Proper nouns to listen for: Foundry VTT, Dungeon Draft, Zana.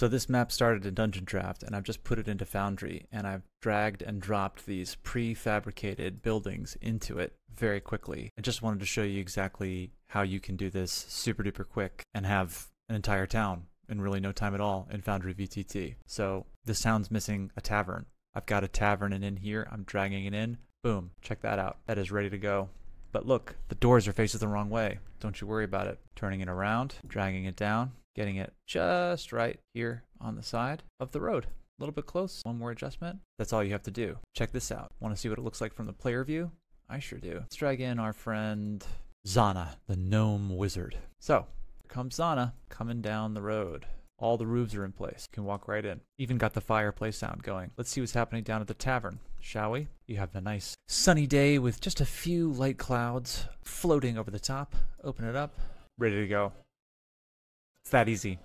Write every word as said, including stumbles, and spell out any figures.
So this map started in Dungeon Draft, and I've just put it into Foundry, and I've dragged and dropped these prefabricated buildings into it very quickly. I just wanted to show you exactly how you can do this super duper quick and have an entire town in really no time at all in Foundry V T T. So this town's missing a tavern. I've got a tavern and in here, I'm dragging it in. Boom, check that out. That is ready to go. But look, the doors are facing the wrong way. Don't you worry about it. Turning it around, dragging it down, getting it just right here on the side of the road. A little bit close, one more adjustment. That's all you have to do. Check this out. Want to see what it looks like from the player view? I sure do. Let's drag in our friend Zana, the gnome wizard. So, here comes Zana, coming down the road. All the roofs are in place. You can walk right in. Even got the fireplace sound going. Let's see what's happening down at the tavern, shall we? You have a nice sunny day with just a few light clouds floating over the top. Open it up. Ready to go. It's that easy.